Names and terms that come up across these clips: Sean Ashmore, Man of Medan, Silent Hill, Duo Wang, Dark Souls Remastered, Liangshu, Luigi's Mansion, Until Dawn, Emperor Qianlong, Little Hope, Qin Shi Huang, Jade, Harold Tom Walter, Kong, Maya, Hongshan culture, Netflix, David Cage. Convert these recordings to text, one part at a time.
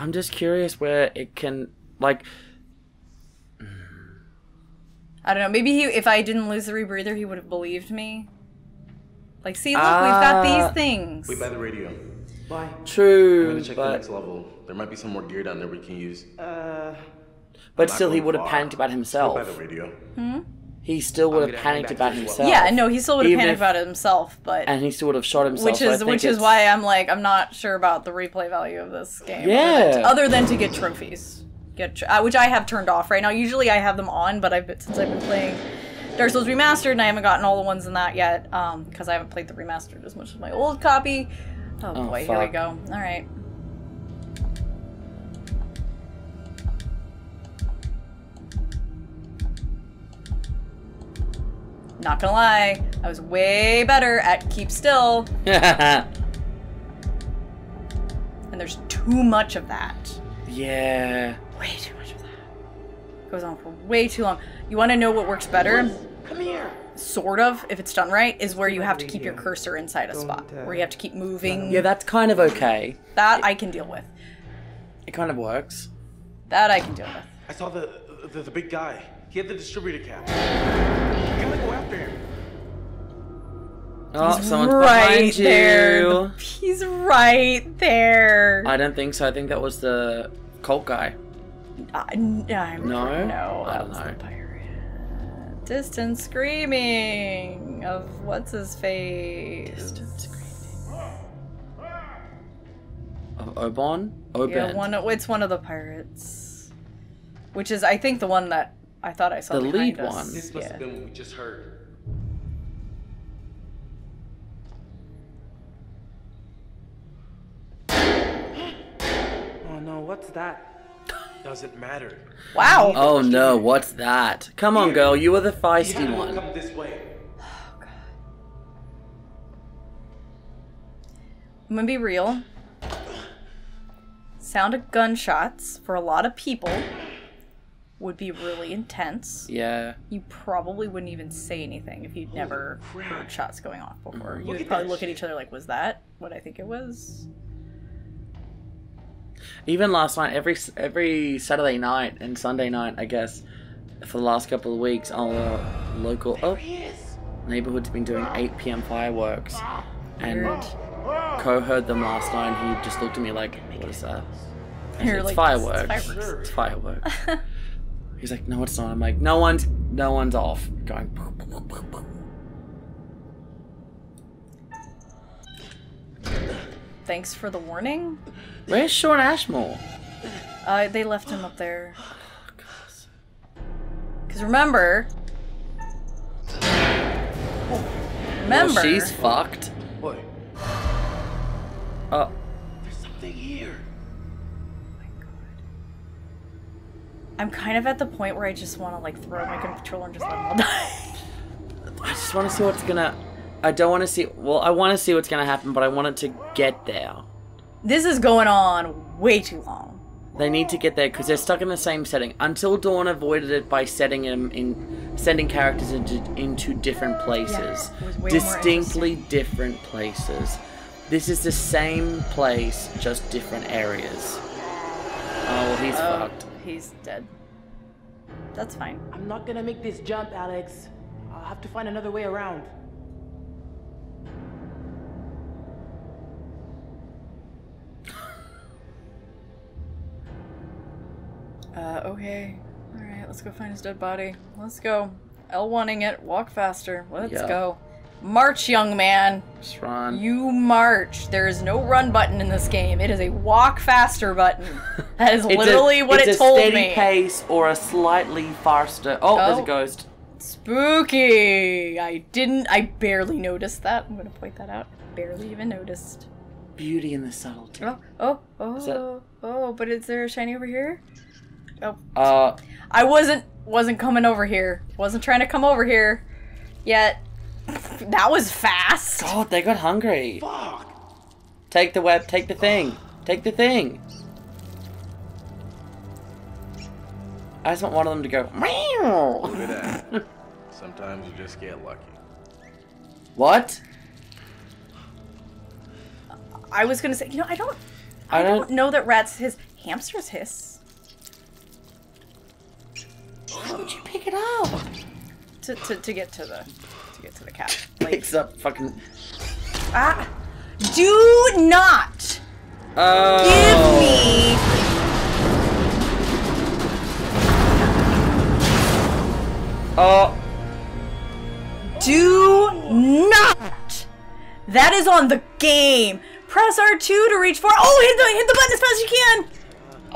I'm just curious where it can, like... I don't know. Maybe he, if I didn't lose the rebreather, he would have believed me. Like, see, look, we've got these things. We buy the radio. Why? True, I'm gonna check the next level. There might be some more gear down there we can use. But still, he would have panicked about himself. Still by the radio. Hmm? He still would have panicked about himself. Yeah, no, he still would have panicked about himself, but... And he still would have shot himself. Which is why I'm like, I'm not sure about the replay value of this game. Yeah. Other than to get trophies. Which I have turned off right now. Usually I have them on, but since I've been playing Dark Souls Remastered, and I haven't gotten all the ones in that yet, because I haven't played the Remastered as much as my old copy. Oh boy, fuck. Here we go. Alright. Not gonna lie, I was way better at keep still. And there's too much of that. Yeah. Way too much of that. Goes on for way too long. You want to know what works better? Come here. Sort of, if it's done right, is where you have to keep your cursor inside a spot. Where you have to keep moving. Yeah, that's kind of okay. That I can deal with. It kind of works. That I can deal with. I saw the big guy. He had the distributor cap. Gotta go after him. Oh, he's someone's right behind you. There. He's right there. I don't think so. I think that was the cult guy. No, I don't know. The pirate. Distant screaming of what's his face? Distant screaming of Oban. Yeah, it's one of the pirates, which is I think the one that. I thought I saw the lead one. This must have been what we just heard. Oh no, what's that? Doesn't matter. Wow. Oh no, what's that? Come on, girl, you were the feisty one. Come this way. Oh god. I'm gonna be real. Sound of gunshots for a lot of people would be really intense. Yeah. You probably wouldn't even say anything if you'd never heard shots going off before. Mm-hmm. You'd probably look at each other like, was that what I think it was? Even last night, every Saturday night and Sunday night, I guess, for the last couple of weeks, our local neighborhood's been doing 8 PM fireworks. And Co heard them last night and he just looked at me like, what is that? I said, it's fireworks. It's fireworks. He's like, no, it's not. I'm like, no one's off. Going. Boop, boop, boop, boop. Thanks for the warning. Where's Sean Ashmore? They left him up there. Because remember. Well, she's fucked. Boy. Oh. There's something here. I'm kind of at the point where I just want to like throw my controller and just let them all die. I just want to see what's gonna. I don't want to see. Well, I want to see what's gonna happen, but I want it to get there. This is going on way too long. They need to get there because they're stuck in the same setting. Until Dawn avoided it by setting them in, sending characters into different places, yeah, distinctly different places. This is the same place, just different areas. Oh, well, he's fucked. He's dead. That's fine. I'm not gonna make this jump, Alex. I'll have to find another way around. Okay. Alright, let's go find his dead body. Let's go. L1ing it. Walk faster. Let's go. March, young man. Just run. You march. There is no run button in this game. It is a walk faster button. That is literally what it told me. It's a steady pace or a slightly faster. Oh, there's a ghost. Spooky. I barely noticed that. I'm going to point that out. Barely even noticed. Beauty in the subtlety. Oh, but is there a shiny over here? Oh. I wasn't coming over here. Wasn't trying to come over here yet. That was fast. God, they got hungry. Fuck. Take the web. Take the thing. Take the thing. I just want one of them to go. Meow. Look at that. Sometimes you just get lucky. What? I was gonna say, you know, I don't know that rats. His Hamsters hiss. Why would you pick it up? To get to the cat. Like, picks up fucking. Ah! Do not give me. Oh. Do not. That is on the game. Press R2 to reach for. Oh, hit the button as fast as you can.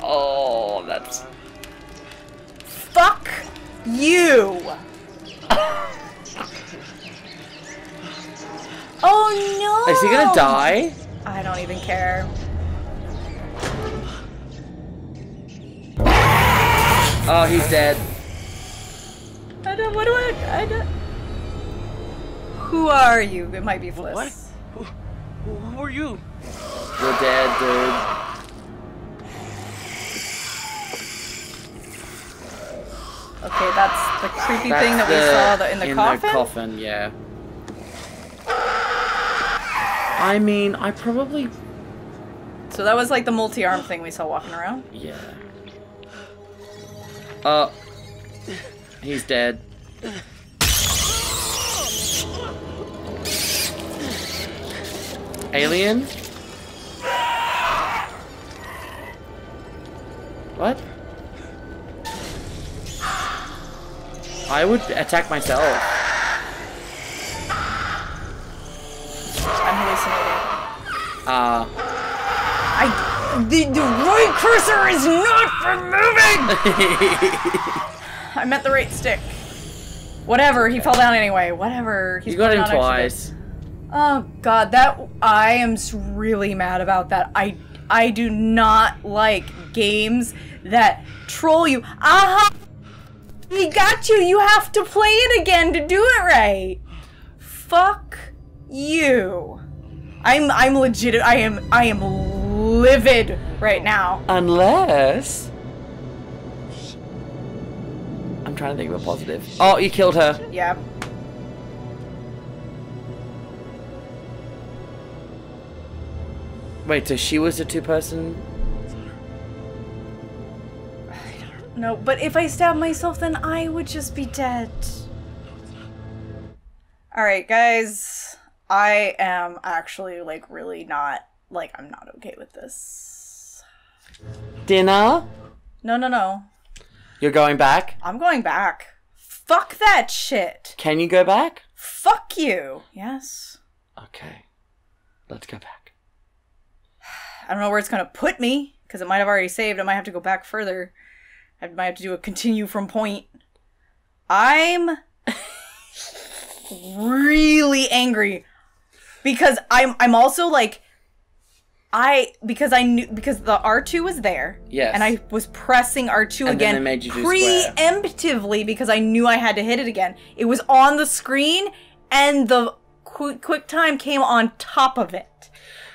Oh, that's. Fuck you. Oh no! Is he gonna die? I don't even care. Oh, he's dead. What do I? Who are you? It might be Fliss. What? Who are you? You're dead, dude. Okay, that's the creepy thing that we saw in the coffin? In the coffin, yeah. I mean, I probably... So that was like the multi-arm thing we saw walking around? Yeah. He's dead. Alien? What? I would attack myself. I'm hallucinating. The right cursor is not for moving! I meant the right stick. Whatever, he fell down anyway. Whatever. You got him twice. Oh god, I am really mad about that. I do not like games that troll you. Aha! We got you! You have to play it again to do it right! Fuck you. I'm legit. I am livid right now. Unless... I'm trying to think of a positive. Oh, you killed her. Yeah. Wait, so she was a two-person? I don't know, but if I stab myself, then I would just be dead. Alright, guys. I am actually, like, really not... Like, I'm not okay with this. Dinner? No. You're going back? I'm going back. Fuck that shit! Can you go back? Fuck you! Yes. Okay. Let's go back. I don't know where it's going to put me, because it might have already saved. I might have to go back further. I might have to do a continue from point. I'm really angry because I'm also like, because the R2 was there. Yes. And I was pressing R2 and again preemptively because I knew I had to hit it again. It was on the screen and the quick time came on top of it.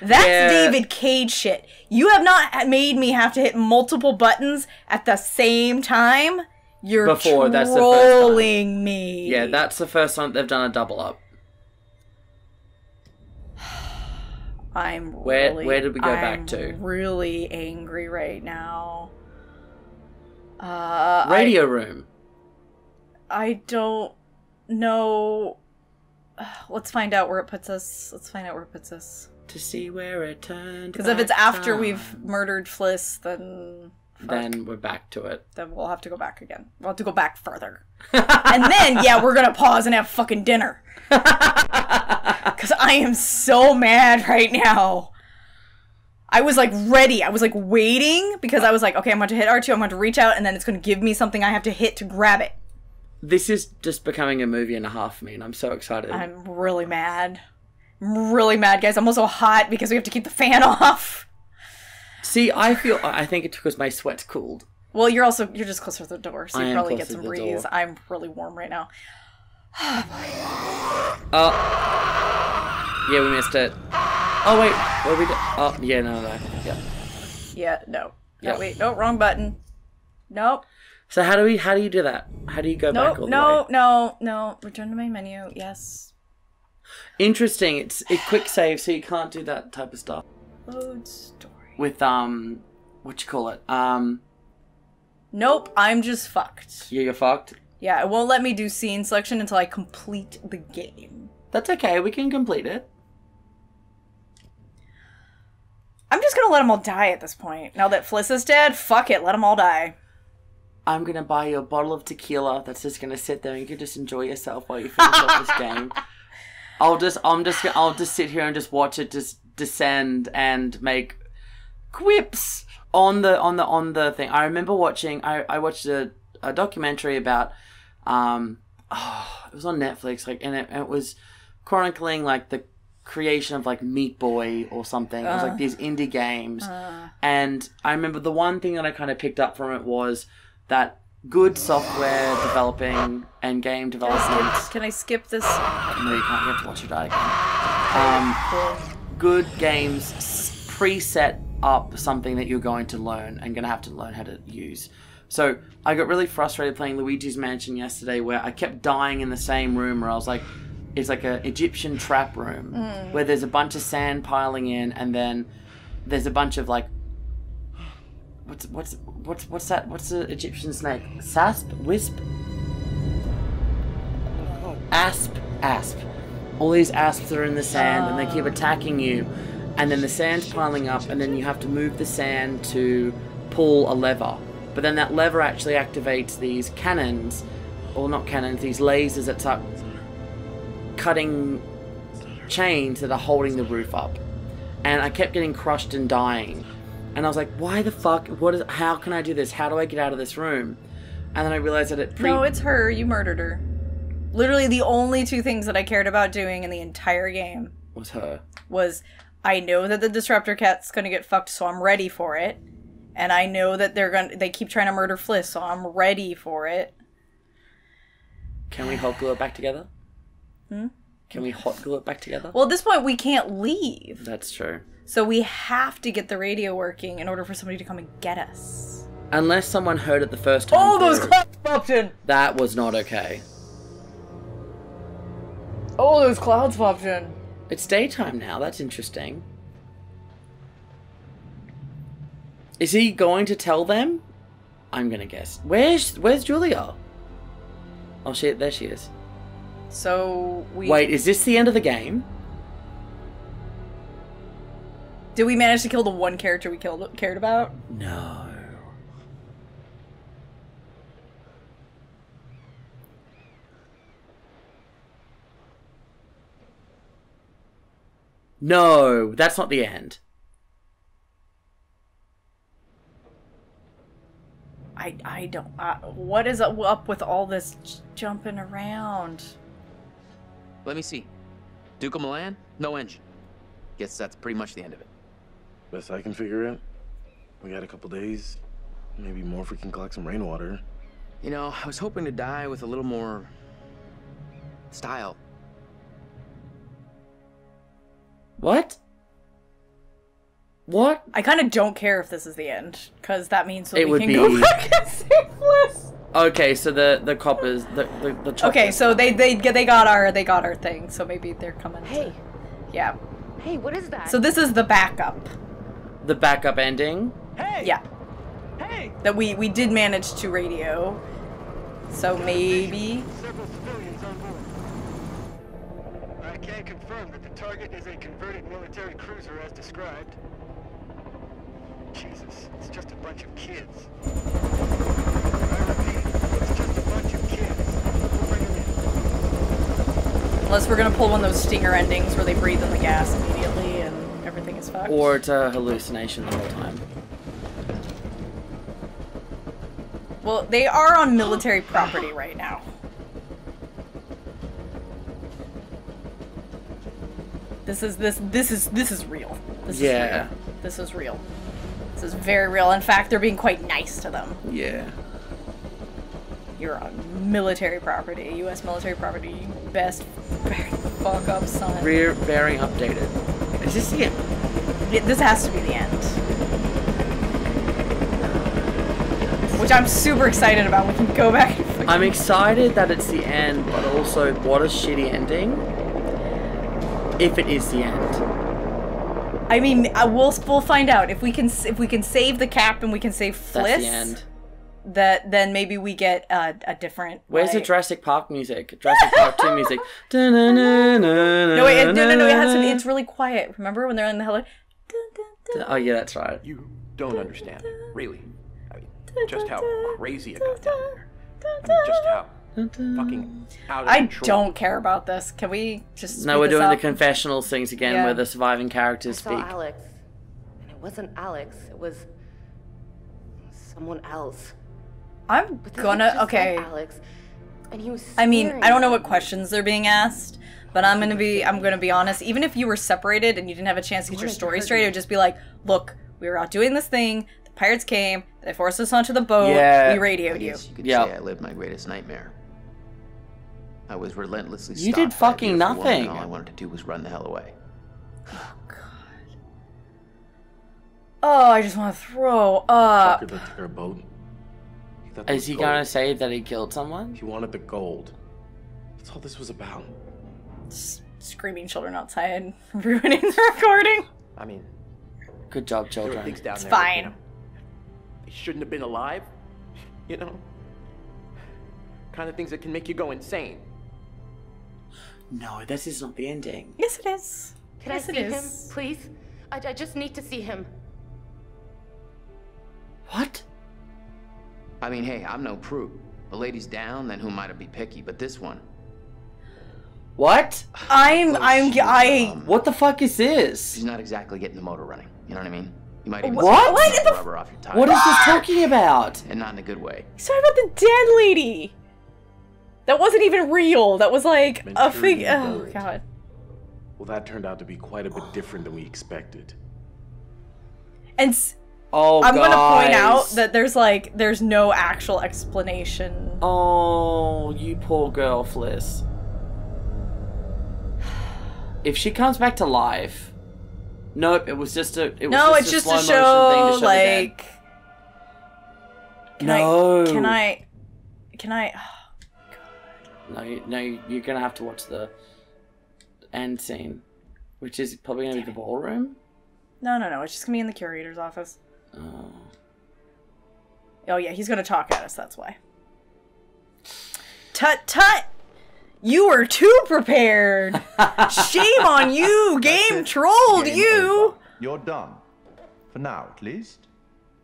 That's David Cage shit. You have not made me have to hit multiple buttons at the same time. You're trolling me. Yeah, that's the first time they've done a double up. Where did we go back to? I'm really angry right now. Radio room. I don't know. Let's find out where it puts us. To see where it turned. Because if it's after we've murdered Fliss, then we're back to it. Then we'll have to go back again. We'll have to go back further. And then, yeah, we're gonna pause and have fucking dinner. Because I am so mad right now. I was like ready. I was like waiting because I was like, okay, I'm going to hit R2. I'm going to reach out, and then it's going to give me something I have to hit to grab it. This is just becoming a movie and a half for me, and I'm so excited. I'm really mad. Guys. I'm also hot because we have to keep the fan off. See, I think it's because my sweat's cooled. Well, you're just closer to the door, so you probably get some breeze. I'm really warm right now. Oh. Yeah, we missed it. Oh wait, what did we do? Oh, yeah, no. Yeah. Yeah, no. Yeah. Wait, no, wrong button. Nope. So how do you do that? How do you go back all the way? No. Return to main menu. Yes. Interesting, it's a quick save, so you can't do that type of stuff. Load story. With whatchamacallit? Nope, I'm just fucked. Yeah, you're fucked? Yeah, it won't let me do scene selection until I complete the game. That's okay, we can complete it. I'm just gonna let them all die at this point. Now that Fliss is dead, fuck it, let them all die. I'm gonna buy you a bottle of tequila that's just gonna sit there and you can just enjoy yourself while you finish off this game. I'll just sit here and just watch it just descend and make quips on the thing. I remember watching, I watched a documentary about, it was on Netflix, like, and it was chronicling like the creation of like Meat Boy or something. It was like these indie games. And I remember the one thing that I kind of picked up from it was that good software developing and game development. Can I skip this? No, you can't. You have to watch it again. Good games preset up something that you're going to learn and going to have to learn how to use. So I got really frustrated playing Luigi's Mansion yesterday, where I kept dying in the same room where I was like, it's like an Egyptian trap room where there's a bunch of sand piling in, and then there's a bunch of like, what's that? What's the Egyptian snake? Sasp? Wisp? Asp? Asp. All these asps are in the sand and they keep attacking you, and then the sand's piling up, and then you have to move the sand to pull a lever. But then that lever actually activates these cannons, or not cannons, these lasers that start cutting chains that are holding the roof up. And I kept getting crushed and dying. And I was like, why the fuck? How can I do this? How do I get out of this room? And then I realized that no, it's her. You murdered her. Literally the only two things that I cared about doing in the entire game was her. I know that the Disruptor Cat's gonna get fucked, so I'm ready for it. And I know that they keep trying to murder Fliss, so I'm ready for it. Can we hot glue it back together? Can we hot glue it back together? Well, at this point, we can't leave. That's true. So we have to get the radio working in order for somebody to come and get us. Unless someone heard it the first time. Oh, those clouds popped in! That was not okay. Oh, those clouds popped in. It's daytime now. That's interesting. Is he going to tell them? I'm going to guess. Where's Julia? Oh, shit. There she is. So we... Wait, is this the end of the game? Did we manage to kill the one character we cared about? No. No, that's not the end. I don't... what is up with all this jumping around? Let me see. Duke of Milan, no engine. Guess that's pretty much the end of it. Best I can figure it. We got a couple days, maybe more if we can collect some rainwater. You know, I was hoping to die with a little more style. What? I kind of don't care if this is the end, because that means that we can go back and save Fliss. Okay, so the coppers, the okay, so they got our thing, so maybe they're coming. Hey. Yeah. Hey, what is that? So this is the backup. The backup ending? Hey! Yeah. Hey! That we did manage to radio. So maybe... Several civilians on board. I can confirm that the target is a converted military cruiser as described. Jesus, it's just a bunch of kids. I repeat, it's just a bunch of kids. We'll bring them in. Unless we're gonna pull one of those stinger endings where they breathe in the gas and everything is fucked. Or it's a hallucination the whole time. Well, they are on military property right now. This is real. This is real. This is very real. In fact, they're being quite nice to them. Yeah. You're on military property, U.S. military property. You best fuck up, son. We're very updated. Is this the end? This has to be the end. Which I'm super excited about. We can go back and I'm excited that it's the end, but also what a shitty ending. If it is the end. I mean, we'll find out if we can save the cap and we can save Fliss. That's the end. That then maybe we get a different. Where's the Jurassic Park music? Jurassic Park 2 music. No, wait, no. It has to be. It's really quiet. Remember when they're in the hello? Oh yeah, that's right. You don't understand, really. I mean, just how crazy it got down there. I mean, just how fucking out of control. I don't care about this. Can we just? No, we're doing the confessional things again, where the surviving characters speak. I saw Alex, and it wasn't Alex. It was someone else. I'm gonna, okay. Alex, and he was I mean, I don't know what questions they're being asked, but I'm gonna be honest. Even if you were separated and you didn't have a chance to get your story straight, it would just be like, look, we were out doing this thing. The pirates came. They forced us onto the boat. Yeah. We radioed you. You could say I lived my greatest nightmare. I was relentlessly. You did fucking nothing. All I wanted to do was run the hell away. Oh god. Oh, I just want to throw up. Is he gonna say that he killed someone? He wanted the gold. That's all this was about. Just screaming children outside, ruining the recording. I mean, good job, children. It's fine. You know, they shouldn't have been alive. You know, kind of things that can make you go insane. No, this is not the ending. Yes, it is. Can I see him, please? I just need to see him. What? I mean, hey, I'm no prude. The lady's down, then who might be picky? But this one. What? What the fuck is this? He's not exactly getting the motor running. You know what I mean? You might even what? Rubber off your tire. What is this talking about? And not in a good way. He's talking about the dead lady. That wasn't even real. That was like a fig. Oh god. Well, that turned out to be quite a bit different than we expected. And. Oh, I'm gonna point out that there's no actual explanation. Oh, you poor girl, Fliss. If she comes back to life, nope, it was just a slow motion thing to show like. Can I? Oh, god. No, you're gonna have to watch the end scene, which is probably gonna be the ballroom. No, it's just gonna be in the curator's office. Oh yeah, he's gonna talk at us, that's why. Tut tut! You were too prepared! Shame on you! Game trolled you! You're done. For now, at least.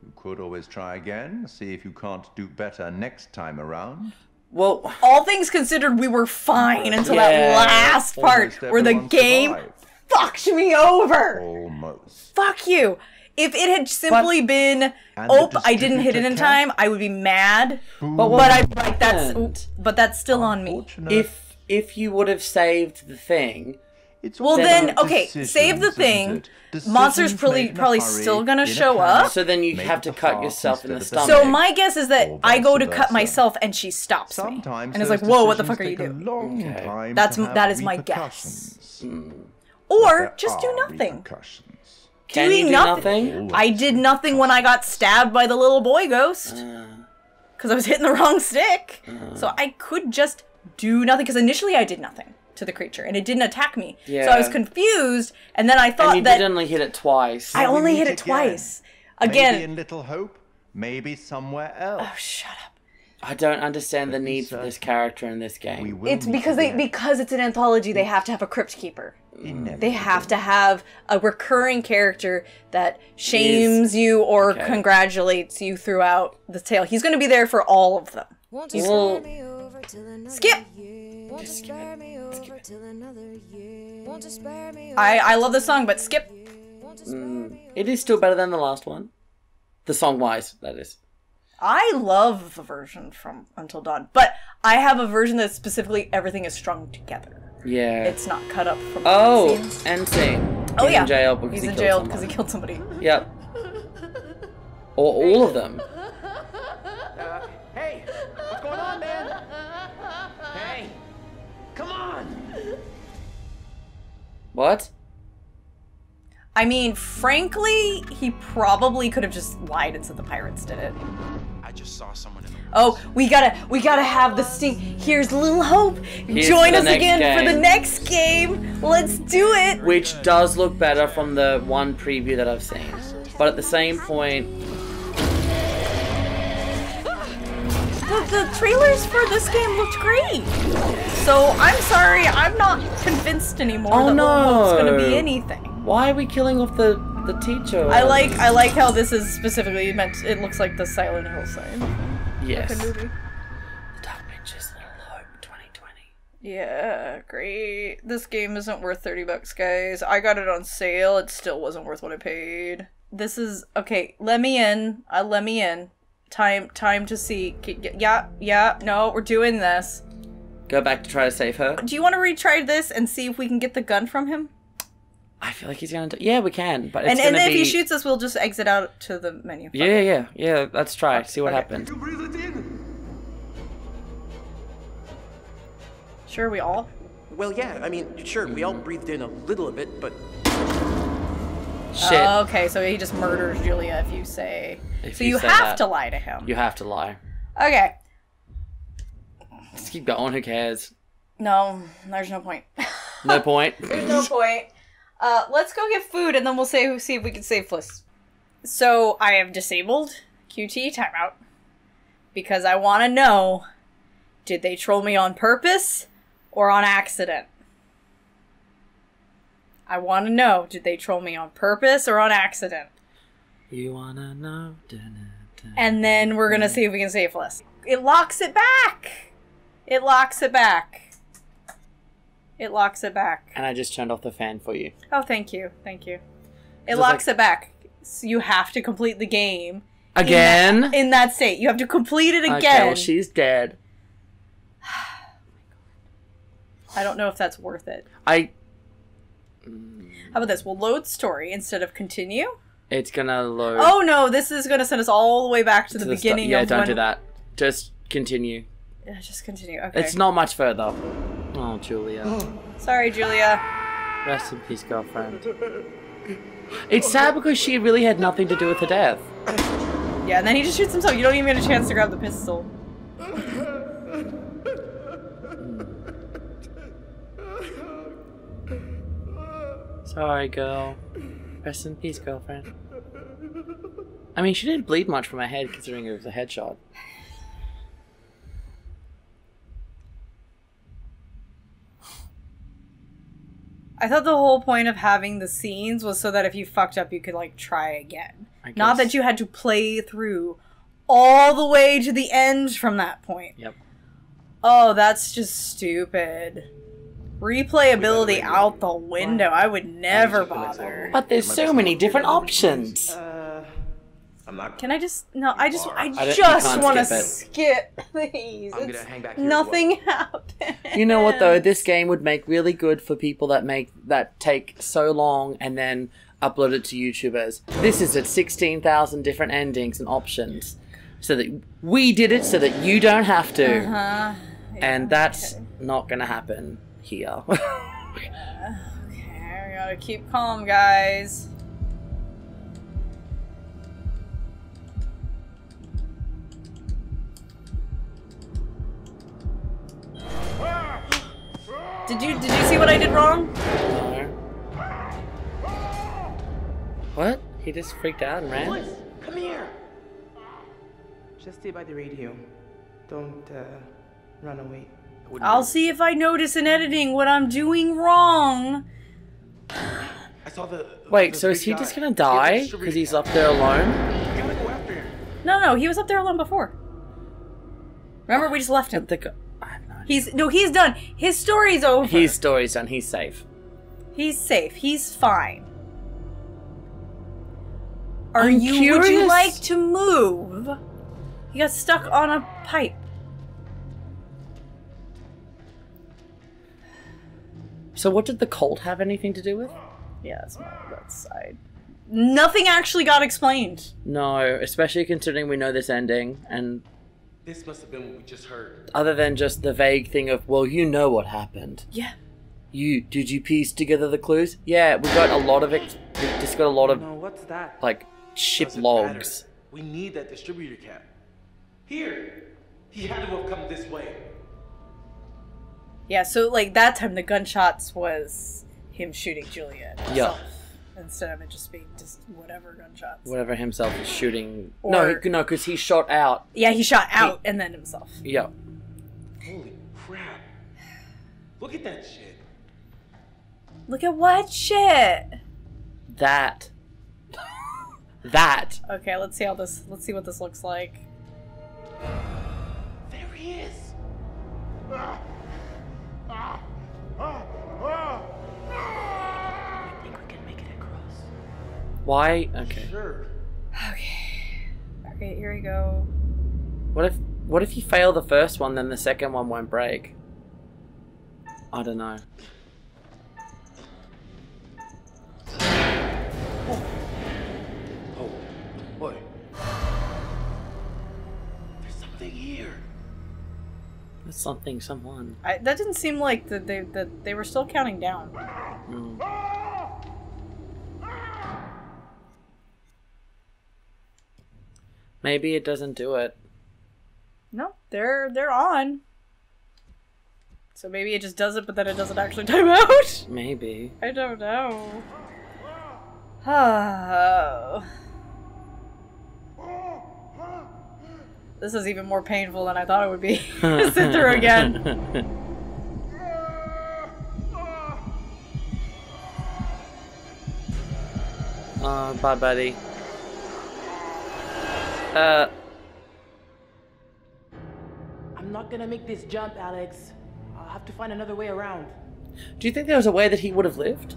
You could always try again, see if you can't do better next time around. Well, all things considered, we were fine until that last part where the game fucked me over! Almost. Fuck you! If it had simply been, oh, I didn't hit it in time, I would be mad. But I like that's still on me. If you would have saved the thing, well then okay, save the thing. Monster's probably still gonna show up. So then you have to cut yourself in the stomach. So my guess is that I go to cut myself and she stops me, and it's like, whoa, what the fuck are you doing? Okay. That is my guess. Or just do nothing. Doing nothing? I did nothing when I got stabbed by the little boy ghost. Because I was hitting the wrong stick. So I could just do nothing. Because initially I did nothing to the creature. And it didn't attack me. Yeah. So I was confused. And then I thought that... And you did only hit it twice. I only hit it twice. Again. Maybe in Little Hope. Maybe somewhere else. Oh, shut up. I don't understand the need for this character in this game. It's because it's an anthology, they have to have a crypt keeper. They have to have a recurring character that shames you or congratulates you throughout the tale. He's going to be there for all of them. Skip. I love the song, but skip. It is still better than the last one. The song-wise, that is. I love the version from Until Dawn, but I have a version that specifically everything is strung together. Yeah. It's not cut up from NC. Oh, yeah. He's in jail because he killed somebody. Yep. Or all of them. Hey, what's going on, man? Hey, come on. What? I mean, frankly, he probably could have just lied and said the pirates did it. I just saw someone in the woods. Oh, we gotta have the sting. Here's Little Hope. Join us again for the next game. Let's do it. Which does look better from the one preview that I've seen. But at the same point, the trailers for this game looked great. So I'm sorry, I'm not convinced anymore that Little Hope's gonna be anything. Why are we killing off the teacher? I like how this is specifically meant. It looks like the Silent Hill sign. Yes. Like a movie. The Dark Pictures Little Hope 2020. Yeah, great. This game isn't worth $30, guys. I got it on sale. It still wasn't worth what I paid. This is okay. Let me in. Let me in. Time to see. Yeah. No, we're doing this. Go back to try to save her. Do you want to retry this and see if we can get the gun from him? I feel like he's gonna do. Yeah, we can. But it's and if he shoots us, we'll just exit out to the menu. Yeah. Let's try. See what happens. You breathe it in. Sure, we all. Well, yeah. I mean, sure, we all breathed in a little of it, but. Shit. Okay, so he just murders Julia if you say. If so you have to lie to him. You have to lie. Okay. Just keep going. Who cares? No, there's no point. No point. There's no point. Let's go get food, and then we'll see if we can save Fliss. So, I have disabled QT timeout, because I want to know, did they troll me on purpose, or on accident? I want to know, did they troll me on purpose, or on accident? You want to know? And then we're going to see if we can save Fliss. It locks it back! It locks it back. It locks it back. And I just turned off the fan for you. Oh, thank you. Thank you. It locks it back. So you have to complete the game. Again? In that state. You have to complete it again. Okay, well, she's dead. I don't know if that's worth it. How about this? We'll load story instead of continue. It's gonna load... Oh, no. This is gonna send us all the way back to the beginning of don't do that. Just continue. Yeah, just continue. Okay. It's not much further. Oh, Julia. Sorry, Julia. Rest in peace, girlfriend. It's sad because she really had nothing to do with her death. Yeah, and then he just shoots himself. You don't even get a chance to grab the pistol. Sorry, girl. Rest in peace, girlfriend. I mean, she didn't bleed much from her head considering it was a headshot. I thought the whole point of having the scenes was so that if you fucked up, you could, like, try again. Not that you had to play through all the way to the end from that point. Yep. Oh, that's just stupid. Replayability out the window. I would never bother. But there's so many different options. I'm not. Can I just... No, I just want to skip these. I'm gonna hang back here. Nothing happened. You know what though? This game would make really good for people that take so long and then upload it to YouTubers. This is at 16,000 different endings and options, so that we did it, so that you don't have to. Yeah, and that's not gonna happen here. Okay, we gotta keep calm, guys. Did you see what I did wrong? No. What? He just freaked out and ran. Fliss, come here. Just stay by the radio. Don't run away. I'll see if I notice in editing what I'm doing wrong. I saw the. Wait. So is he just gonna die because he's up there alone? No. He was up there alone before. Remember, we just left him. He's done. His story's over. His story's done. He's safe. He's safe. He's fine. Would you like to move? He got stuck on a pipe. So what did the cult have anything to do with? Yeah, it's not that side. Nothing actually got explained. No, especially considering we know this ending and... This must have been what we just heard. Other than just the vague thing of, well, you know what happened. Yeah. Did you piece together the clues? Yeah, we got a lot of it. We just got a lot of, what's that? Like, ship logs. Matter? We need that distributor cap. Here! He had to have come this way. Yeah, so like that time the gunshots was him shooting Juliet himself. Yeah. Instead of it just being just whatever gunshots. Whatever himself is shooting. Or, no, because he shot out. Yeah, he shot out and then himself. Yeah. Holy crap. Look at that shit. Look at what shit? That. That. Okay, let's see how this, let's see what this looks like. There he is. I think we can make it across. Why? Okay. Sure. Okay. Okay, here we go. What if you fail the first one, then the second one won't break? I don't know. That's something, someone. That didn't seem like that they were still counting down. Mm. Maybe it doesn't do it. No, they're on. So maybe it just does it, but then it doesn't actually time out. Maybe. I don't know. Oh. This is even more painful than I thought it would be to sit through again. Oh, bye, buddy. I'm not gonna make this jump, Alex. I'll have to find another way around. Do you think there was a way that he would have lived?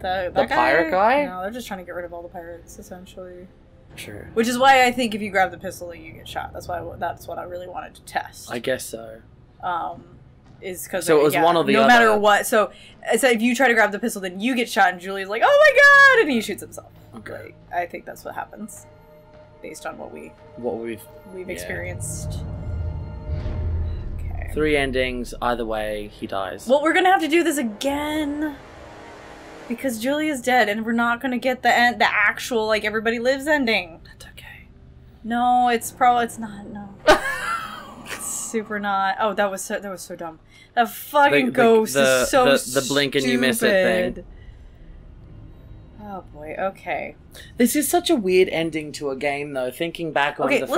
The pirate guy? No, they're just trying to get rid of all the pirates, essentially. True. Which is why I think if you grab the pistol, you get shot. That's why. That's what I really wanted to test. I guess so. Is because so it was one or the other. No matter what. So if you try to grab the pistol, then you get shot, and Julie's like, "Oh my god!" and he shoots himself. Okay. Like, I think that's what happens, based on what we've experienced. Okay. 3 endings. Either way, he dies. Well, we're gonna have to do this again. Because Julia's dead, and we're not gonna get the actual like everybody lives ending. That's okay. No, it's not. No, it's super not. Oh, that was so dumb. That fucking ghost is so stupid. The blink and you miss it thing. Oh boy. Okay. This is such a weird ending to a game, though. Thinking back on the fact that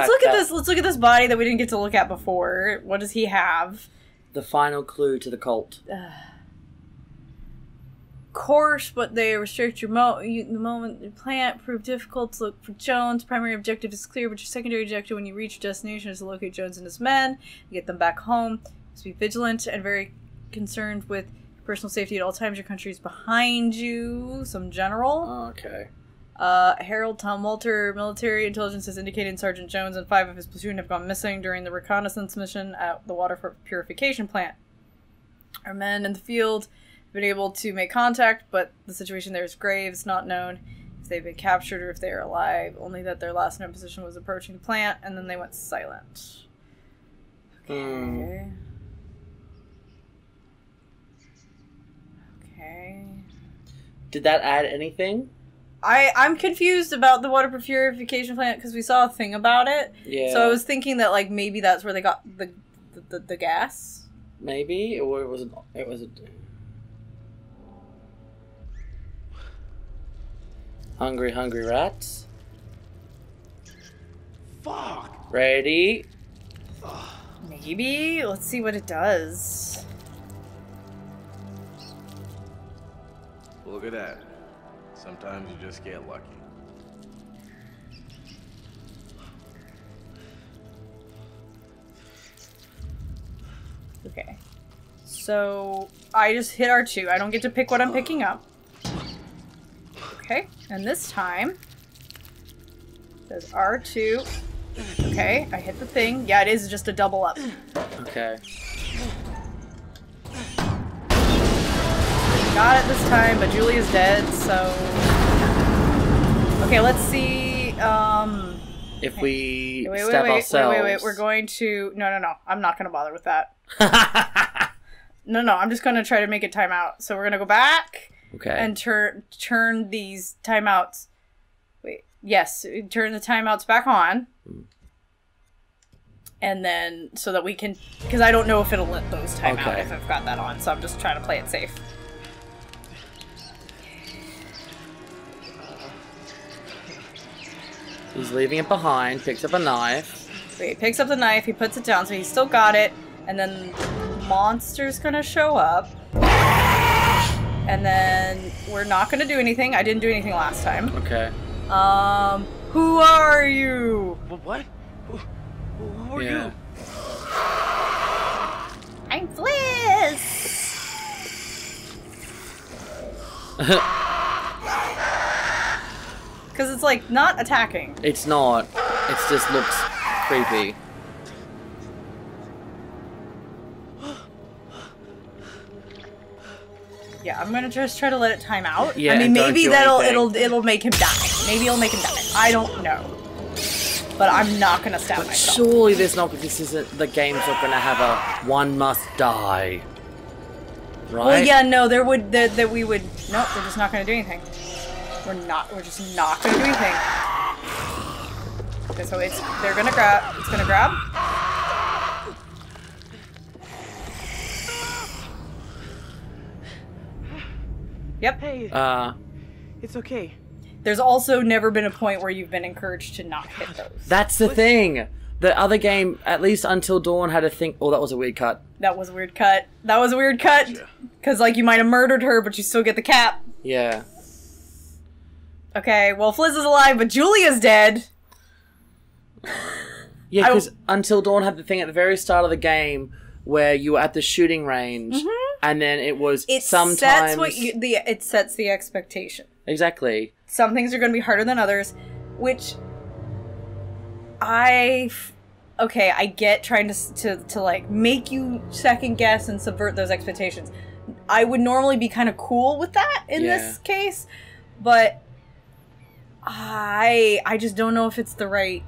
let's look at this body that we didn't get to look at before. What does he have? The final clue to the cult. Course, but they restrict your the moment you plant proved difficult to look for Jones. Primary objective is clear, but your secondary objective when you reach your destination is to locate Jones and his men and get them back home. You must be vigilant and very concerned with personal safety at all times. Your country is behind you. Some general. Okay. Harold Tom Walter, military intelligence has indicated Sergeant Jones and 5 of his platoon have gone missing during the reconnaissance mission at the water purification plant. Our men in the field been able to make contact, but the situation there is grave. It's not known if they've been captured or if they are alive, only that their last known position was approaching the plant, and then they went silent. Okay. Okay. Did that add anything? I'm confused about the water purification plant because we saw a thing about it. Yeah. So I was thinking that like maybe that's where they got the gas. Maybe, or it was hungry, hungry rats. Fuck! Ready? Maybe? Let's see what it does. Look at that. Sometimes you just get lucky. Okay. So, I just hit R2. I don't get to pick what I'm picking up. Okay, and this time, there's R2. Okay, I hit the thing. Yeah, it is just a double up. Okay. Got it this time, but Julia's dead, so... Okay, let's see, if we stab ourselves... Wait, we're going to... No, I'm not going to bother with that. No, I'm just going to try to make it time out. So we're going to go back... Okay. And turn these timeouts. Wait, yes, turn the timeouts back on. Mm. and then so that we can, because I don't know if it'll let those time out if I've got that on, so I'm just trying to play it safe. He's leaving it behind, picks up a knife. Wait, he picks up the knife, he puts it down, so he's still got it, and then the monster's gonna show up. And then we're not gonna do anything. I didn't do anything last time. Okay. Who are you? What? Who are you? I'm Fliss! Because it's like not attacking. It's not. It just looks creepy. Yeah, I'm gonna just try to let it time out. Yeah, I mean, maybe that'll it'll make him die. Maybe it'll make him die. I don't know. But I'm not gonna stab myself. Surely there's not. This isn't. The game's not gonna have a one must die. Right? Well, yeah, no. There would that we would. No, they're just not gonna do anything. We're just not gonna do anything. Okay, so it's gonna grab. Yep. Hey, it's okay. There's also never been a point where you've been encouraged to not hit those. That's the thing. The other game, at least Until Dawn, had a thing. Oh, that was a weird cut. That was a weird cut. That was a weird cut. Because, like, you might have murdered her, but you still get the cap. Yeah. Okay, well, Fliss is alive, but Julia's dead. Yeah, because Until Dawn had the thing at the very start of the game where you were at the shooting range, and then it was sometimes... it sets the expectation. Exactly. Some things are going to be harder than others, which I... Okay, I get trying to like, make you second guess and subvert those expectations. I would normally be kind of cool with that in this case, but... I just don't know if it's the right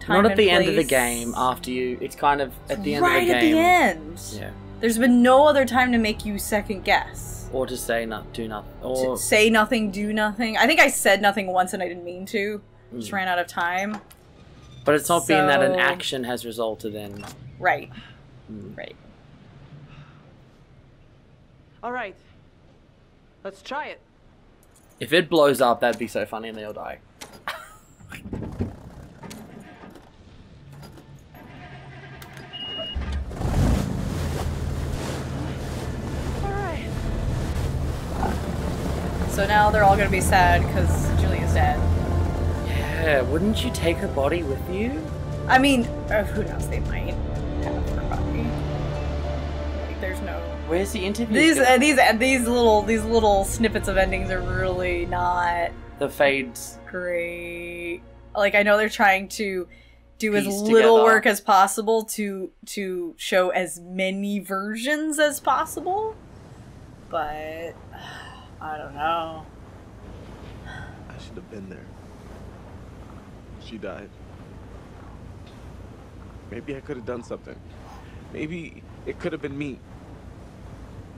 time. Not at the end of the game. After you, it's kind of at the end of the game. Right at the end. Yeah. There's been no other time to make you second guess. Or to say not, do nothing. Or say nothing, do nothing. I think I said nothing once and I didn't mean to. Just ran out of time. But it's not being that an action has resulted in. Right. Right. All right. Let's try it. If it blows up, that'd be so funny and they'll die. Alright. So now they're all gonna be sad because Julia's dead. Yeah, wouldn't you take her body with you? I mean, who knows, they might have her body. Like, there's no... Where's the interview? These little snippets of endings are really not the fades great. Like, I know they're trying to do as little work as possible to show as many versions as possible, but I don't know. I should have been there. She died. Maybe I could have done something. Maybe it could have been me.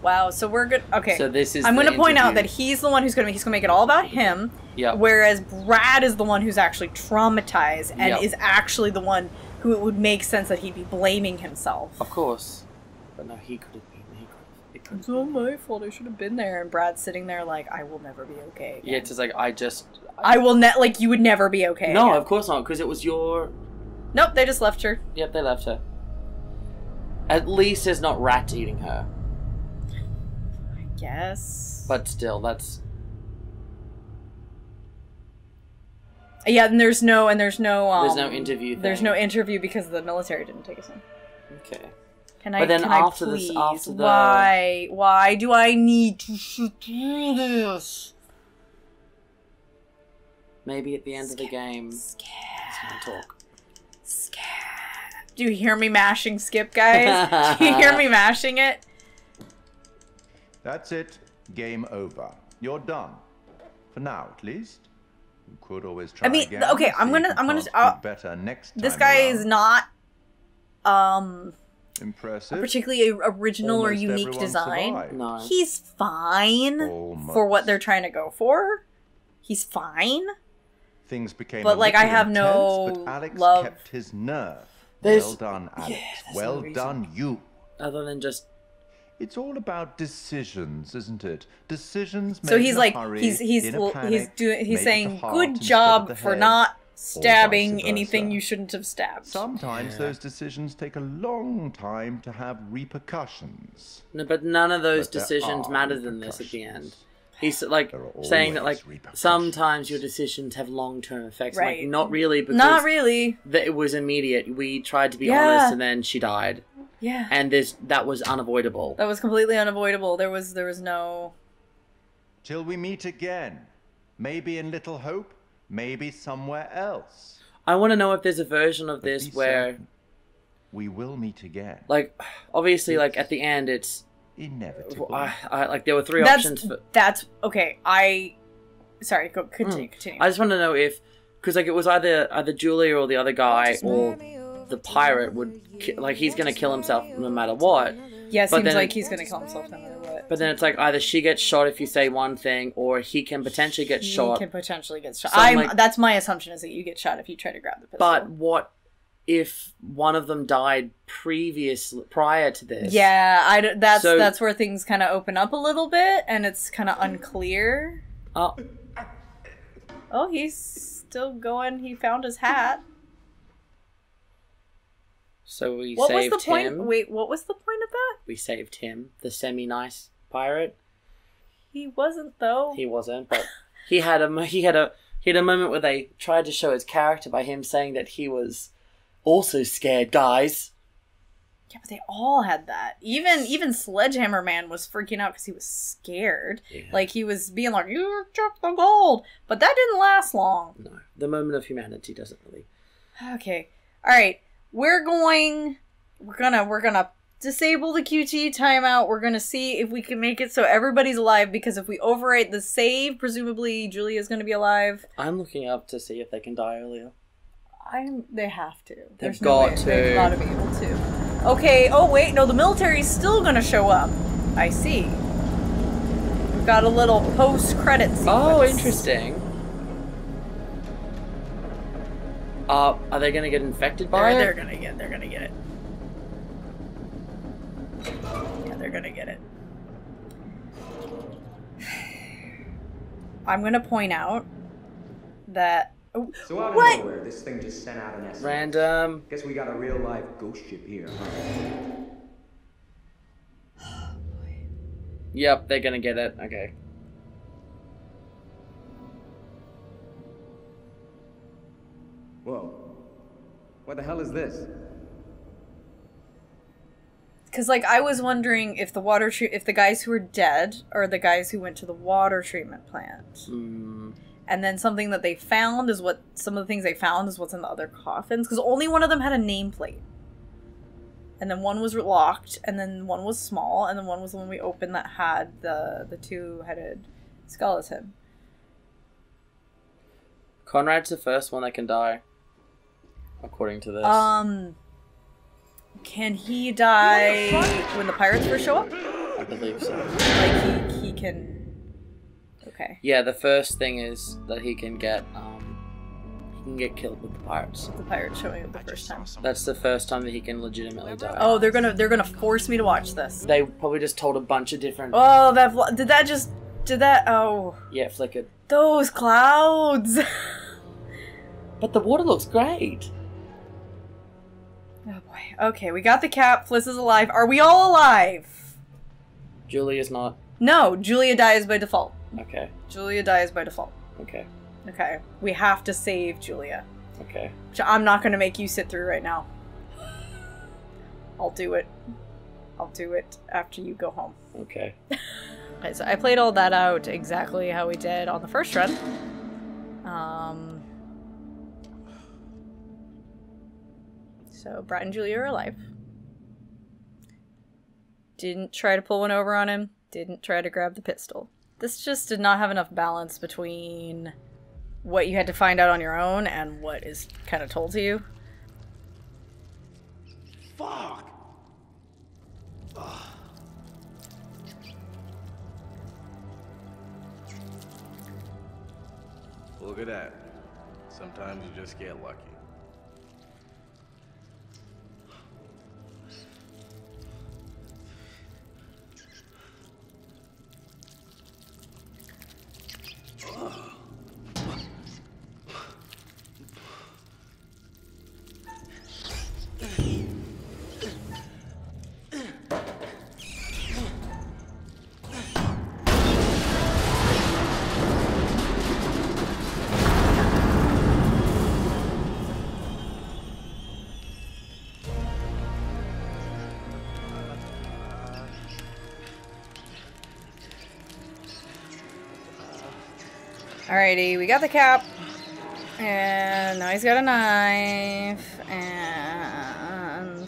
Wow, so we're good. Okay, so this is. I'm going to point out that he's the one who's going to. He's going to make it all about him. Yeah. Whereas Brad is the one who's actually traumatized and is actually the one who it would make sense that he'd be blaming himself. Of course, but no, he could have been. It's all my fault. I should have been there. And Brad's sitting there like, I will never be okay. Again. Yeah, it's just like I will net. Like, you would never be okay. No, again. Of course not, because it was your. Nope, they just left her. Yep, they left her. At least there's not rats eating her. Yes. But still, that's... Yeah, and there's no... there's no interview thing. There's no interview because the military didn't take us in. Okay. Can I, but then after this, after the... Why do I need to do this? Maybe at the end of the game... Skip. Let's not talk. Skip. Do you hear me mashing skip, guys? Do you hear me mashing it? That's it. Game over. You're done. For now, at least. You could always try again. Okay, I'm gonna better next time. This guy is not impressive. Particularly original or unique design. No. He's fine for what they're trying to go for. He's fine. Things became but like I have no but Alex love. Kept his nerve There's... Well done, Alex. Yeah, well done, you. Other than just... It's all about decisions, isn't it? Decisions made So he's saying good job for not stabbing anything you shouldn't have stabbed. Sometimes those decisions take a long time to have repercussions. No, but none of those decisions matter than this at the end. He's like saying that like sometimes your decisions have long-term effects. Right. Like not really, because not really. It was immediate. We tried to be honest, and then she died. Yeah. And that was unavoidable. That was completely unavoidable. There was no. Till we meet again, maybe in Little Hope, maybe somewhere else. I want to know if there's a version of this where we will meet again. Like, obviously, like at the end, it's inevitable. Like there were three options. That's okay. Sorry, go continue. Continue. I just want to know if, because like it was either Julia or the other guy or the pirate would like he's gonna kill himself no matter what. Yeah, it seems like he's gonna kill himself no matter what. But then it's like either she gets shot if you say one thing, or he can potentially get shot. He can potentially get shot. So that's my assumption, is that you get shot if you try to grab the pistol. But what if one of them died prior to this? Yeah, that's where things kind of open up a little bit, and it's kind of unclear. Oh, he's still going. He found his hat. So we saved him. Wait, what was the point of that? We saved him, the semi-nice pirate. He wasn't, though. He wasn't, but he had a moment where they tried to show his character by him saying that he was also scared, guys. Yeah, but they all had that. Even Sledgehammer Man was freaking out because he was scared. Yeah. Like, he was being like, you took the gold. But that didn't last long. No, the moment of humanity doesn't really. Okay. All right. We're gonna disable the QT timeout. We're gonna see if we can make it so everybody's alive, because if we overwrite the save, presumably Julia's gonna be alive. I'm looking up to see if they can die earlier. They have to. They've got to. They've gotta be able to. Okay, oh wait, no, the military's still gonna show up. I see. We've got a little post-credit sequence. Oh, interesting. Are they gonna get infected by it? They're gonna get it. Yeah, they're gonna get it. I'm gonna point out that so out of nowhere, this thing just sent out an SMS. Random. Guess we got a real life ghost ship here, huh? Yep, they're gonna get it. Okay. Whoa. What the hell is this? Because, like, I was wondering if the water if the guys who were dead are the guys who went to the water treatment plant. Mm. And then something that they found is what... Some of the things they found is what's in the other coffins. Because only one of them had a nameplate. And then one was locked. And then one was small. And then one was the one we opened that had the two-headed skeleton. Conrad's the first one that can die. According to this. Can he die when the pirates first show up? I believe so. Like, he can... Okay. Yeah, the first thing is that he can get killed with the pirates. The pirates showing up the first time. That's the first time that he can legitimately die. Oh, they're gonna force me to watch this. They probably just told a bunch of different... Oh, oh. Yeah, it flickered. Those clouds! But the water looks great. Oh boy. Okay, we got the cap. Fliss is alive. Are we all alive? Julia's not. No, Julia dies by default. Okay. Julia dies by default. Okay. Okay. We have to save Julia. Okay. Which I'm not going to make you sit through right now. I'll do it. I'll do it after you go home. Okay. Okay, so I played all that out exactly how we did on the first run. So, Brad and Julia are alive. Didn't try to pull one over on him. Didn't try to grab the pistol. This just did not have enough balance between what you had to find out on your own and what is kind of told to you. Fuck! Ugh. Look at that. Sometimes you just get lucky. Alrighty, we got the cap. And now he's got a knife. And...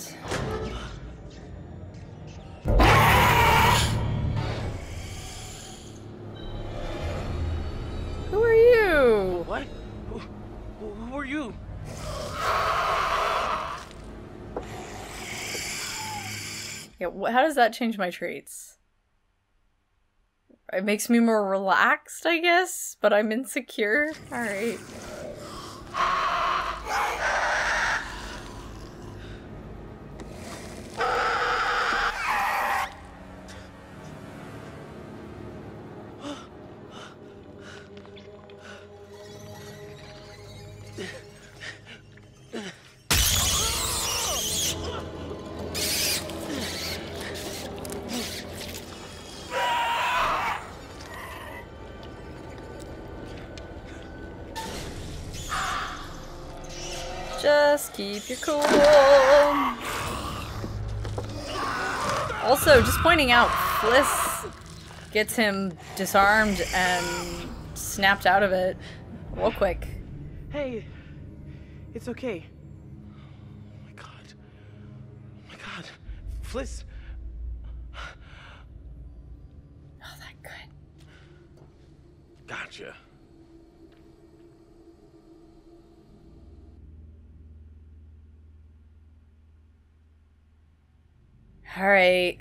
Who are you? What? Who are you? Yeah, how does that change my traits? It makes me more relaxed, I guess, but I'm insecure. Alright. Just keep your cool. Also, just pointing out, Fliss gets him disarmed and snapped out of it real quick. Hey, it's okay. Oh my god. Oh my god. Fliss. Oh, that good. Gotcha. All right.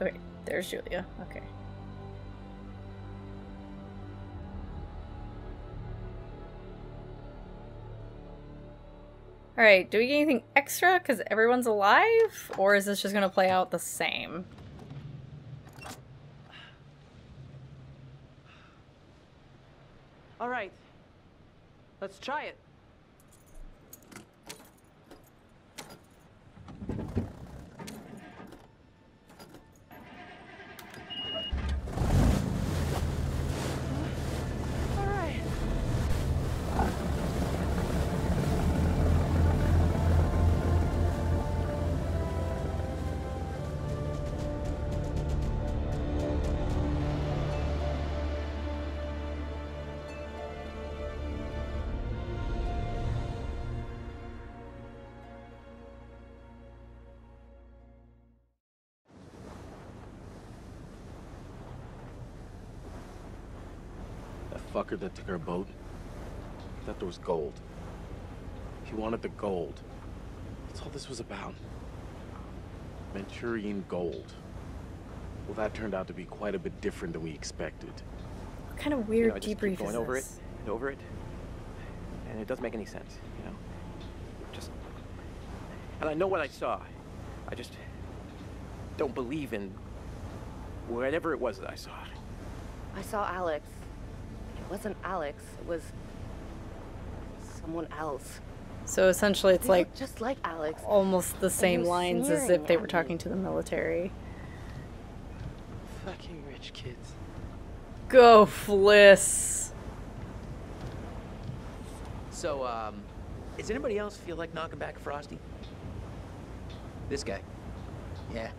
Okay, there's Julia. Okay. Alright, do we get anything extra because everyone's alive? Or is this just going to play out the same? Alright. Let's try it. Fucker that took our boat. Thought there was gold. He wanted the gold. That's all this was about. Manchurian gold. Well, that turned out to be quite a bit different than we expected. What kind of weird debrief is this? Going over it and over it, and it doesn't make any sense. You know, just. And I know what I saw. I just don't believe in whatever it was that I saw. I saw Alex. It wasn't Alex, it was someone else. So essentially it's like just like Alex, almost the same lines as if they were talking to the military. Fucking rich kids. Go Fliss. So does anybody else feel like knocking back Frosty? This guy. Yeah.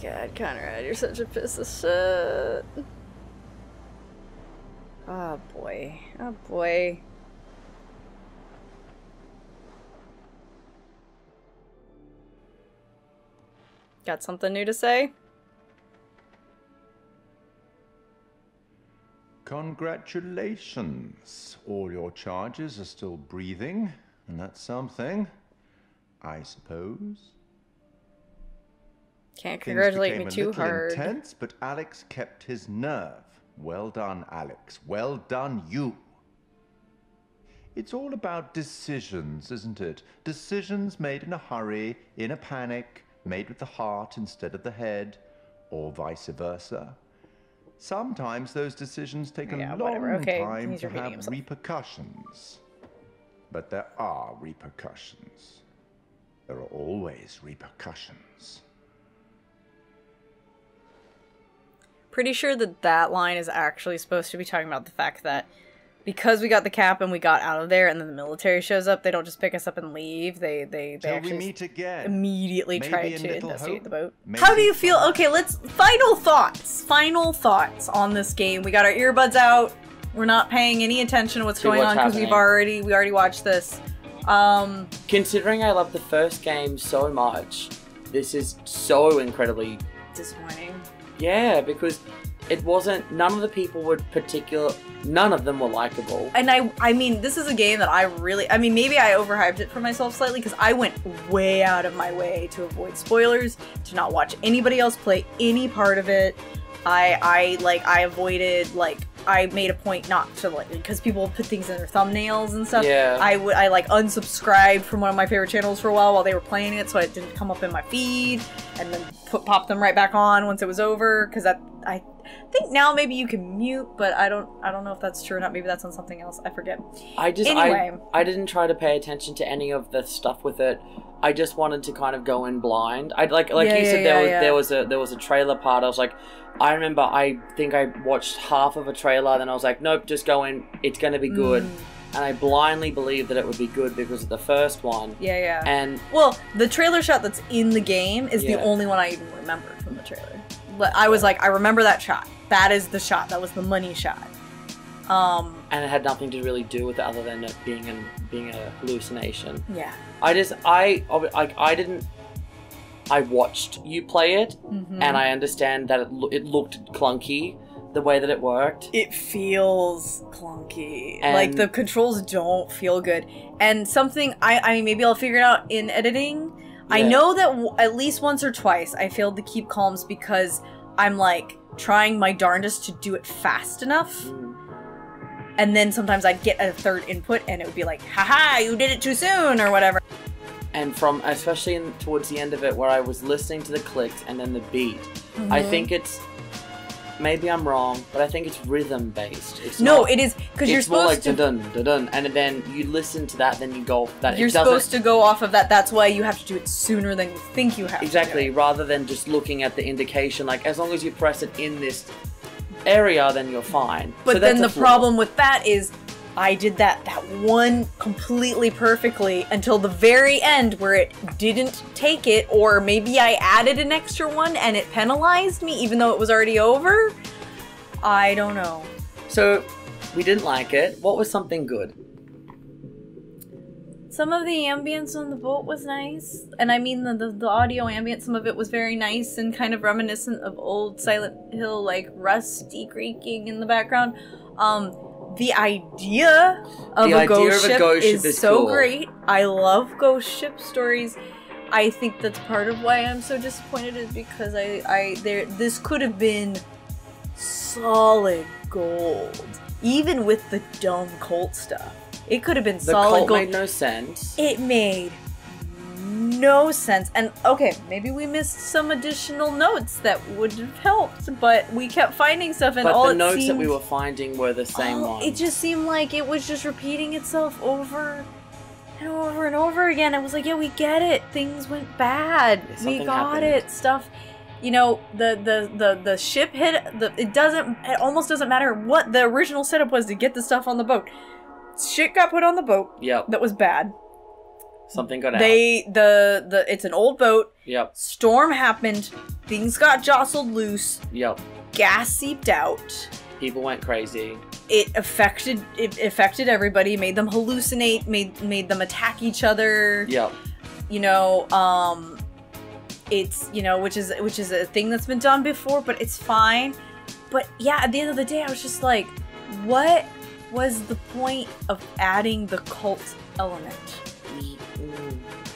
God, Conrad, you're such a piece of shit. Oh boy, oh boy. Got something new to say? Congratulations. All your charges are still breathing, and that's something, I suppose. Can't congratulate me too hard. Things became a little intense, but Alex kept his nerve. Well done, Alex. Well done, you. It's all about decisions, isn't it? Decisions made in a hurry, in a panic, made with the heart instead of the head, or vice versa. Sometimes those decisions take a long time to have repercussions. But there are repercussions. There are always repercussions. Pretty sure that that line is actually supposed to be talking about the fact that because we got the cap and we got out of there and then the military shows up, they don't just pick us up and leave. They actually meet again. Immediately Maybe try to investigate hope. The boat. Maybe How do you feel? Okay, let's... Final thoughts. Final thoughts on this game. We got our earbuds out. We're not paying any attention to what's going on because we've already... We already watched this. Considering I love the first game so much, this is so incredibly... disappointing. Yeah, because... It wasn't, none of the people were particular, none of them were likable. And I mean, this is a game that I mean, maybe I overhyped it for myself slightly because I went way out of my way to avoid spoilers, to not watch anybody else play any part of it. I avoided, like, I made a point not to, like, because people put things in their thumbnails and stuff. Yeah. I like, unsubscribed from one of my favorite channels for a while they were playing it so it didn't come up in my feed, and then pop them right back on once it was over, because I think now maybe you can mute, but I don't know if that's true or not. Maybe that's on something else. I forget. I didn't try to pay attention to any of the stuff with it. I just wanted to kind of go in blind. Like you said, there was a trailer part. I was like, I remember I think I watched half of a trailer, then I was like, nope, just go in. It's going to be good. And I blindly believed that it would be good because of the first one. And well, the trailer shot that's in the game is the only one I even remember from the trailer. I was like, I remember that shot. That is the shot. That was the money shot. And it had nothing to really do with it other than it being a hallucination. Yeah. I watched you play it, and I understand that it looked clunky, the way that it worked. It feels clunky. And like, the controls don't feel good. And something, I mean, maybe I'll figure it out in editing. Yeah. I know that at least once or twice I failed to keep calms because I'm, like, trying my darndest to do it fast enough. And then sometimes I'd get a third input and it would be like, haha, you did it too soon or whatever. And from, especially towards the end of it where I was listening to the clicks and then the beat, I think it's, maybe I'm wrong, but I think it's rhythm based. It's it is, because you're supposed to. It's more like da-dun, da-dun, and then you listen to that, then you go off that. You're supposed to go off of that. That's why you have to do it sooner than you think you have to. Exactly, rather than just looking at the indication, like as long as you press it in this area, then you're fine. But then the problem with that is, I did that one completely perfectly until the very end where it didn't take it, or maybe I added an extra one and it penalized me even though it was already over. I don't know. So we didn't like it. What was something good? Some of the ambience on the boat was nice. And I mean the audio ambience, some of it was very nice and kind of reminiscent of old Silent Hill, like rusty creaking in the background. The idea of a ghost ship is so great. I love ghost ship stories. I think that's part of why I'm so disappointed is because this could have been solid gold. Even with the dumb cult stuff. It could have been solid gold. The cult made no sense. It made no sense. And okay, maybe we missed some additional notes that would have helped, but we kept finding stuff, and all the notes that we were finding were the same ones. It just seemed like it was just repeating itself over and over and over again. I was like, yeah, we get it. Things went bad. We got it. Stuff, you know, the ship hit. It almost doesn't matter what the original setup was to get the stuff on the boat. Shit got put on the boat. Yep. That was bad. Something got out. It's an old boat. Yep. Storm happened. Things got jostled loose. Yep. Gas seeped out. People went crazy. It affected everybody. Made them hallucinate. Made them attack each other. Yep. You know, it's, you know, which is a thing that's been done before, but it's fine. But yeah, at the end of the day, I was just like, what was the point of adding the cult element?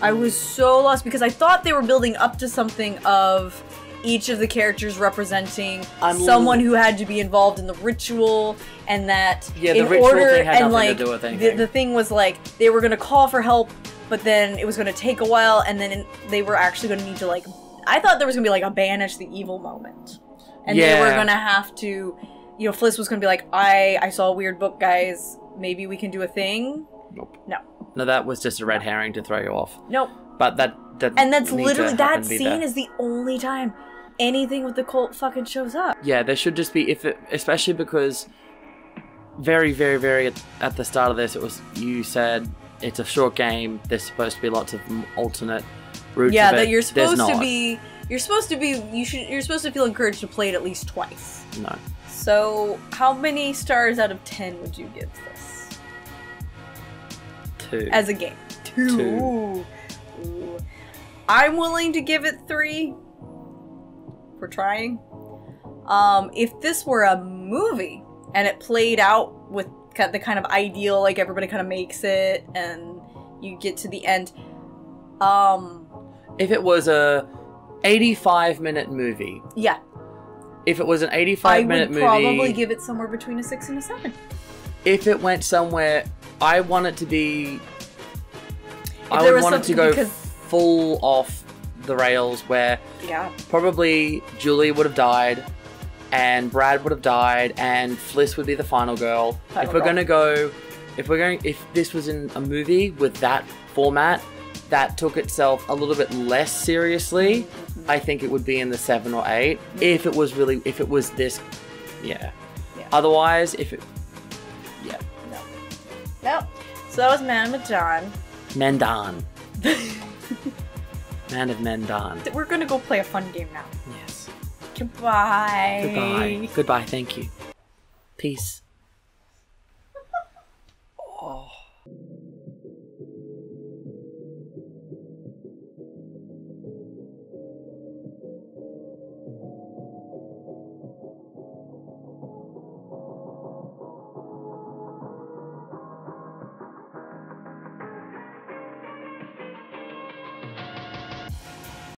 I was so lost because I thought they were building up to something of each of the characters representing someone who had to be involved in the ritual, and that the thing was like they were going to call for help, but then it was going to take a while, and then they were actually going to need to, like, I thought there was going to be like a banish the evil moment. And they were going to have to, you know, Fliss was going to be like, I saw a weird book, guys. Maybe we can do a thing. Nope. No. No, that was just a red herring to throw you off. Nope. But that's literally, that scene is the only time anything with the cult fucking shows up. Yeah, there should just be, especially because very, very, very at the start of this, it was, you said it's a short game. There's supposed to be lots of alternate routes. Yeah, that you're supposed to be, you're supposed to feel encouraged to play it at least twice. No. So how many stars out of 10 would you give this? 2. As a game. 2. Ooh. I'm willing to give it 3. For trying. If this were a movie and it played out with the kind of ideal, like everybody kind of makes it and you get to the end. If it was a 85-minute movie. Yeah. If it was an 85-minute movie, I would probably give it somewhere between a 6 and a 7. If it went somewhere, I want it to be... I would want it to go full off the rails where probably Julie would have died and Brad would have died and Fliss would be the final girl. If this was in a movie with that format that took itself a little bit less seriously, I think it would be in the 7 or 8. If it was really, if it was this, Otherwise, if it, no. So that was Man with John. Mendan. Man of Mendan. We're gonna go play a fun game now. Yes. Goodbye. Goodbye. Goodbye. Thank you. Peace.